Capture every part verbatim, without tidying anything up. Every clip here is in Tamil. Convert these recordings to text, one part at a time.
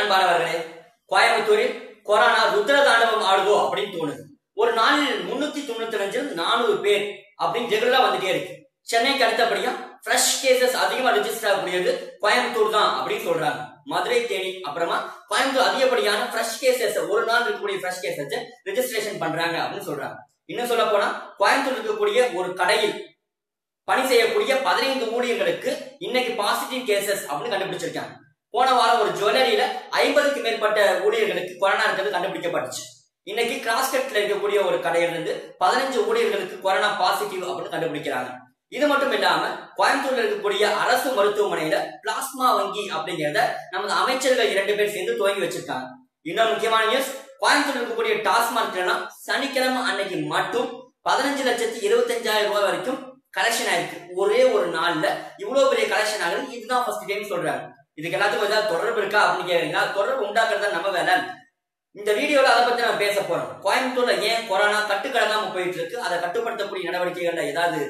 அன்பானவர்களே, கோயம்புத்தூரில் கொரோனா ருத்ரதாண்டவம் ஆடுவோம் அப்படின்னு தோணுது. ஒரு நாளில் முன்னூத்தி தொண்ணூத்தி அஞ்சு நானூறு பேர் அப்படின்னு ரெகுலரா வந்துட்டே இருக்கு. சென்னைக்கு அடுத்தபடியா ஃப்ரெஷ் கேசஸ் அதிகமா ரெஜிஸ்டர் ஆகக்கூடியது கோயம்புத்தூர் தான் அப்படின்னு சொல்றாங்க. மதுரை, தேனி, அப்புறமா கோயம்புத்தூர் அதிகப்படியான ஃப்ரெஷ் கேசஸ், ஒரு நாள் இருக்கக்கூடிய ஃப்ரெஷ் கேசஸ் ரெஜிஸ்ட்ரேஷன் பண்றாங்க அப்படின்னு சொல்றாங்க. இன்னும் சொல்ல போனா கோயம்புத்தூர் இருக்கக்கூடிய ஒரு கடையில் பணி செய்யக்கூடிய பதினைந்து ஊழியர்களுக்கு இன்னைக்கு பாசிட்டிவ் கேசஸ் அப்படின்னு கண்டுபிடிச்சிருக்காங்க. போன வாரம் ஒரு ஜுவல்லரியில ஐம்பதுக்கு மேற்பட்ட ஊழியர்களுக்கு கொரோனா இருக்கிறது கண்டுபிடிக்கப்பட்டுச்சு. இன்னைக்கு கிராஸ்கட்ல இருக்கக்கூடிய ஒரு கடையிலிருந்து பதினஞ்சு ஊழியர்களுக்கு கொரோனா பாசிட்டிவ் அப்படின்னு கண்டுபிடிக்கிறாங்க. இது மட்டும் இல்லாம கோயம்புத்தூர்ல இருக்கக்கூடிய அரசு மருத்துவமனையில பிளாஸ்மா வங்கி அப்படிங்கிறத நமது அமைச்சர்கள் இரண்டு பேர் சேர்ந்து துவங்கி வச்சிருக்காங்க. இன்னொரு முக்கியமான நியூஸ், கோயம்புத்தூர் இருக்கக்கூடிய டாஸ்மார்க்ல சனிக்கிழமை அன்னைக்கு மட்டும் பதினஞ்சு லட்சத்தி இருபத்தி அஞ்சாயிரம் ரூபாய் வரைக்கும் கலெக்ஷன் ஆயிருக்கு. ஒரே ஒரு நாள்ல இவ்வளவு பெரிய கலெக்ஷன் ஆகுது. இதுதான் ஃபர்ஸ்ட் டைம் சொல்றாங்க. இதுக்கு எல்லாத்துக்கும் ஏதாவது தொடர்பு இருக்கா அப்படின்னு கேட்டீங்கன்னா, தொடர்பு உண்டாக்குறதா நம்ம வேலை. இந்த வீடியோல அதை பத்தி நம்ம பேச போறோம். கோயம்புத்தூர்ல ஏன் கொரோனா கட்டுக்கடங்காம போயிட்டு இருக்கு, அதை கட்டுப்படுத்தக்கூடிய நடவடிக்கைகள்ல ஏதாவது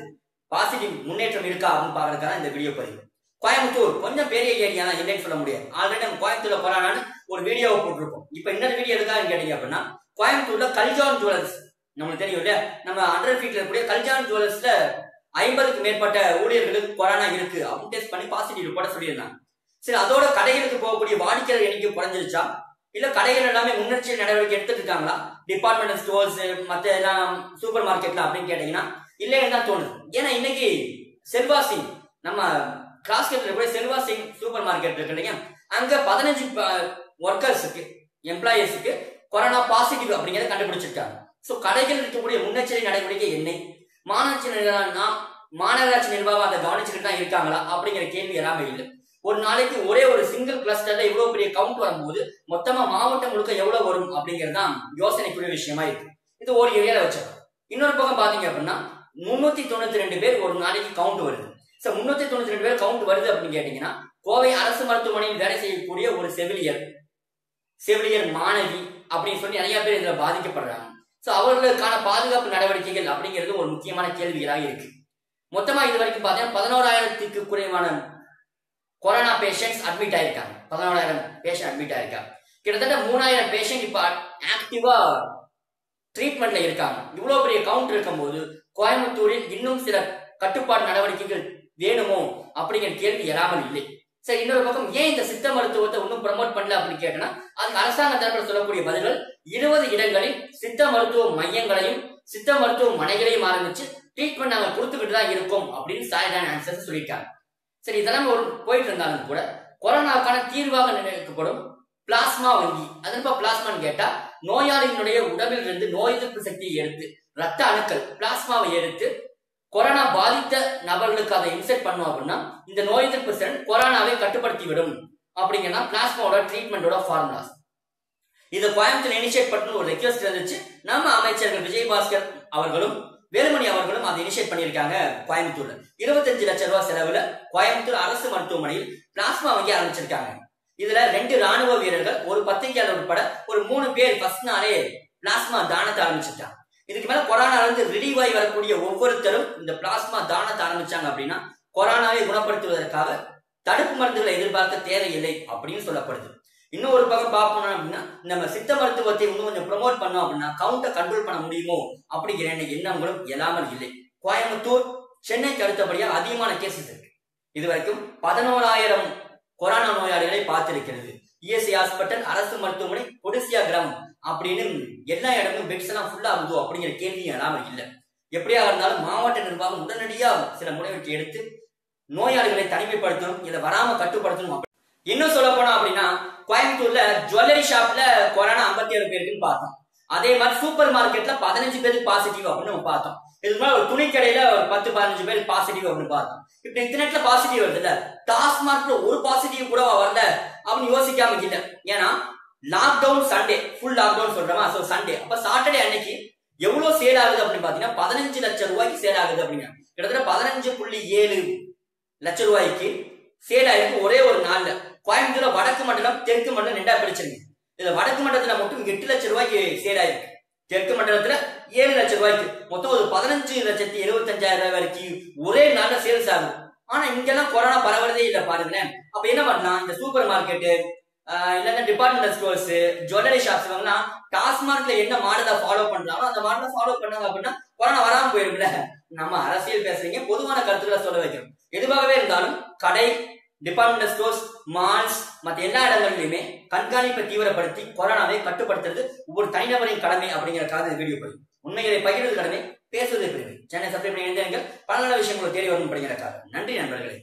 பாசிட்டிவ் முன்னேற்றம் இருக்கா அப்படின்னு பாக்குறதுக்கான இந்த வீடியோ பதிவு. கோயம்புத்தூர் கொஞ்சம் பெரிய ஏரியா தான், இல்லைன்னு சொல்ல முடியாது. ஆல்ரெடி நம்ம கோயம்புத்தூர்ல கொரோனான்னு ஒரு வீடியோவை போட்டிருக்கோம். இப்ப இன்னொரு வீடியோ இருக்கான்னு கேட்டீங்க அப்படின்னா, கோயம்புத்தூர்ல கல்ஜான் ஜுவல்லர்ஸ், நம்மளுக்கு தெரியும் இல்லையா, நம்ம ஹண்ட்ரட் ஃபீட்ல இருக்கக்கூடிய கல்ஜான் ஜுவல்லர்ஸ்ல ஐம்பதுக்கு மேற்பட்ட ஊழியர்களுக்கு கொரோனா இருக்கு அப்படின்னு டெஸ்ட் பண்ணி பாசிட்டிவ் ரிப்போர்ட் சொல்லியிருந்தாங்க. சரி, அதோட கடைகளுக்கு போகக்கூடிய வாடிக்கையாளர் எண்ணிக்கை குறைஞ்சிருச்சா, இல்ல கடைகள் எல்லாமே முன்னெச்சரிக்கை நடவடிக்கை எடுத்துட்டு இருக்காங்களா, டிபார்ட்மெண்டல் ஸ்டோர்ஸ் மத்த எல்லாம் சூப்பர் மார்க்கெட்ல அப்படின்னு கேட்டீங்கன்னா இல்லைன்னு தான் தோணுது. ஏன்னா இன்னைக்கு செல்வா சிங், நம்ம கிராஸ்கட்ல கூட செல்வா சிங் சூப்பர் மார்க்கெட் இருக்கு இல்லையா, அங்க பதினஞ்சு ஒர்க்கர்ஸுக்கு எம்ப்ளாயீஸுக்கு கொரோனா பாசிட்டிவ் அப்படிங்கிறத கண்டுபிடிச்சிருக்காங்க. ஸோ கடைகள் இருக்கக்கூடிய முன்னெச்சரிக்கை நடவடிக்கை என்ன, மாநகராட்சி நிர்வாகம்னா மாநகராட்சி நிர்வாகம் அதை கவனிச்சுட்டு தான் இருக்காங்களா அப்படிங்கிற கேள்வி எல்லாமே இல்லை. ஒரு நாளைக்கு ஒரே ஒரு சிங்கிள் கிளஸ்டர்ல இவ்வளவு பெரிய கவுண்ட் வரும்போது மொத்தமா மாவட்டம் முழுக்க எவ்வளவு வரும் அப்படிங்கறதுதான் யோசனைக்குரிய விஷயமா இருக்கு. இது ஒரு ஏரியால வச்சிருக்கோம். இன்னொரு பக்கம் பாத்தீங்க அப்படின்னா முன்னூத்தி தொண்ணூத்தி ரெண்டு பேர் ஒரு நாளைக்கு கவுண்ட் வருது. சோ முன்னூத்தி தொண்ணூத்தி ரெண்டு பேர் கவுண்ட் வருது அப்படின்னு கேட்டீங்கன்னா, கோவை அரசு மருத்துவமனையில் வேலை செய்யக்கூடிய ஒரு செவிலியர் செவிலியர் மாணவி அப்படின்னு சொல்லி நிறைய பேர் இதுல பாதிக்கப்படுறாங்க. சோ அவர்களுக்கான பாதுகாப்பு நடவடிக்கைகள் அப்படிங்கிறது ஒரு முக்கியமான கேள்விகளாக இருக்கு. மொத்தமா இது வரைக்கும் பாத்தீங்கன்னா பதினோராயிரத்துக்கு குறைவான கொரோனா பேஷண்ட்ஸ் அட்மிட் ஆயிருக்காங்க. பதினோராயிரம் பேஷண்ட் அட்மிட் ஆயிருக்காங்க. கிட்டத்தட்ட மூணாயிரம் பேஷண்ட் இப்ப ஆக்டிவா ட்ரீட்மெண்ட்ல இருக்காங்க. இவ்வளவு பெரிய கவுண்ட் இருக்கும்போது கோயம்புத்தூரில் இன்னும் சில கட்டுப்பாடு நடவடிக்கைகள் வேணுமோ அப்படிங்கிற கேள்வி எழாமல் இல்லை. சரி, இன்னொரு பக்கம் ஏன் இந்த சித்த மருத்துவத்தை இன்னும் ப்ரமோட் பண்ணல அப்படின்னு கேட்டோம்னா, அதுக்கு அரசாங்க தரப்பில் சொல்லக்கூடிய பதில்கள் இருபது இடங்களில் சித்த மருத்துவ மையங்களையும் சித்த மருத்துவமனைகளையும் ஆரம்பிச்சு ட்ரீட்மெண்ட் நாங்கள் கொடுத்துக்கிட்டு தான் இருக்கோம் அப்படின்னு சாலிடான ஆன்சர் சொல்லியிருக்காங்க. சரி, இதெல்லாம் ஒரு போயிட்டு இருந்தாலும் கூட கொரோனாவுக்கான தீர்வாக நினைக்கப்படும் பிளாஸ்மா வங்கி. அதன்பா பிளாஸ்மான்னு கேட்டா, நோயாளியினுடைய உடம்பில் இருந்து நோய் எதிர்ப்பு சக்தியை எடுத்து ரத்த அணுக்கள் பிளாஸ்மாவை எடுத்து கொரோனா பாதித்த நபர்களுக்கு அதை இன்செக்ட் பண்ணுவோம் அப்படின்னா இந்த நோய் எதிர்ப்பு திறன் கொரோனாவை கட்டுப்படுத்தி விடும் அப்படிங்கிறதா பிளாஸ்மாவோட ட்ரீட்மெண்டோட ஃபார்முலாஸ். இதை கோயம்புத்தூர் இனிஷியேட் பண்ணணும் ஒரு ரெக்வஸ்ட் இருந்துச்சு. நம்ம அமைச்சர்கள் விஜயபாஸ்கர் அவர்களும் வேலுமணி அவர்களும் அதை இனிஷியேட் பண்ணியிருக்காங்க. கோயம்புத்தூர்ல இருபத்தஞ்சு லட்சம் ரூபாய் செலவுல கோயம்புத்தூர் அரசு மருத்துவமனையில் பிளாஸ்மா வங்கி ஆரம்பிச்சிருக்காங்க. இதுல ரெண்டு ராணுவ வீரர்கள், ஒரு பத்திரிகையாளர் உட்பட ஒரு மூணு பேர் ஃபர்ஸ்ட் நாளே பிளாஸ்மா தானத்தை ஆரம்பிச்சிட்டாங்க. இதுக்கு மேல கொரோனால இருந்து ரிலீவ் ஆகி வரக்கூடிய ஒவ்வொருத்தரும் இந்த பிளாஸ்மா தானத்தை ஆரம்பிச்சாங்க அப்படின்னா கொரோனாவை குணப்படுத்துவதற்காக தடுப்பு மருந்துகளை எதிர்பார்க்க தேவையில்லை அப்படின்னு சொல்லப்படுது. இன்னும் ஒரு பக்கம் பார்ப்போம் அப்படின்னா, நம்ம சித்த மருத்துவத்தை இன்னும் கொஞ்சம் ப்ரமோட் பண்ணோம் அப்படின்னா கவுண்டை கண்ட்ரோல் பண்ண முடியுமோ அப்படிங்கிற எண்ணங்களும் எல்லாமல் இல்லை. கோயம்புத்தூர் சென்னைக்கு அடுத்தபடியாக அதிகமான கேசஸ் இருக்கு. இது வரைக்கும் பதினோராயிரம் கொரோனா நோயாளிகளை பார்த்திருக்கிறது. இஎஸ்ஐ ஹாஸ்பிட்டல், அரசு மருத்துவமனை, கொடிசியா கிராமம் அப்படின்னு எல்லா இடமும் பெட்ஸ் எல்லாம் ஃபுல்லா இருந்தோம் அப்படிங்கிற கேள்வியும் எல்லாமே இல்லை. எப்படியாக இருந்தாலும் மாவட்ட நிர்வாகம் உடனடியாக சில முடிவெடுத்து எடுத்து நோயாளிகளை தனிமைப்படுத்தணும், இதை வராம கட்டுப்படுத்தணும். இன்னும் சொல்ல போனா அப்படின்னா, கோயம்புத்தூர்ல ஜுவல்லரி ஷாப்ல கொரோனா ஐம்பத்தி ஏழு பேருக்குன்னு பார்த்தோம். அதே மாதிரி சூப்பர் மார்க்கெட்ல பதினஞ்சு பேருக்கு பாசிட்டிவ் அப்படின்னு நம்ம பார்த்தோம். இதுக்கு மேல ஒரு துணி கடையில ஒரு பத்து பதினஞ்சு பேர் பாசிட்டிவ் அப்படின்னு பார்த்தோம். இப்படி இத்தனைல பாசிட்டிவ் வருதுல்ல, டாஸ்மார்க்ல ஒரு பாசிட்டிவ் கூட வரல அப்படின்னு யோசிக்காம இல்லை. ஏன்னா லாக்டவுன் சண்டே, ஃபுல் லாக்டவுன் சொல்றோமா, சோ சண்டே அப்ப சாட்டர்டே அன்னைக்கு எவ்வளவு சேல் ஆகுது அப்படின்னு பாத்தீங்கன்னா பதினஞ்சு லட்சம் ரூபாய்க்கு சேல் ஆகுது அப்படின்னா கிட்டத்தட்ட பதினஞ்சு புள்ளி ஏழு லட்சம் ரூபாய்க்கு சேல் ஆயிருக்கு ஒரே ஒரு நாள்ல. கோயம்புத்தூர்ல வடக்கு மண்டலம் தெற்கு மண்டலம் ரெண்டா பிரிச்சிருக்கு. இதுல வடக்கு மண்டலத்துல மட்டும் எட்டு லட்சம் ரூபாய்க்கு சேல் ஆயிருக்கு, தெற்கு மண்டலத்துல ஏழு லட்சம் ரூபாய்க்கு, மொத்தம் ஒரு பதினஞ்சு லட்சத்தி எழுபத்தி அஞ்சாயிரம் ரூபாய் வரைக்கும் ஒரே நாள்ல சேல்ஸ் ஆகும். ஆனா இங்கெல்லாம் கொரோனா பரவுறதே இல்ல பாருங்களேன். அப்ப என்ன பண்ணலாம், இந்த super market departmental stores jewellery shops follow पड़ा फॉलो पड़ा कोरोना वराम நம்ம அரசியல் பேசுறீங்க பொதுவான கருத்துக்களை சொல்ல வைக்கிறோம் எதுவாகவே இருந்தாலும் கடை டிபார்ட்மென்ட் ஸ்டோர்ஸ் மால்ஸ் மற்ற எல்லா இடங்களிலுமே கண்காணிப்பை தீவிரப்படுத்தி கொரோனாவை கட்டுப்படுத்துறது ஒரு தனிநபரின் கடமை அப்படிங்கற காரண வீடியோ படி உண்மைகளை பகிர்வது கடமை பேசுவது கடமை சேனலை சப்ஸ்கிரைப் பண்ணி இணைந்திருங்கள் பல நல்ல விஷயங்களை தேடி வரணும் அப்படிங்கற காரணம் நன்றி நண்பர்களே।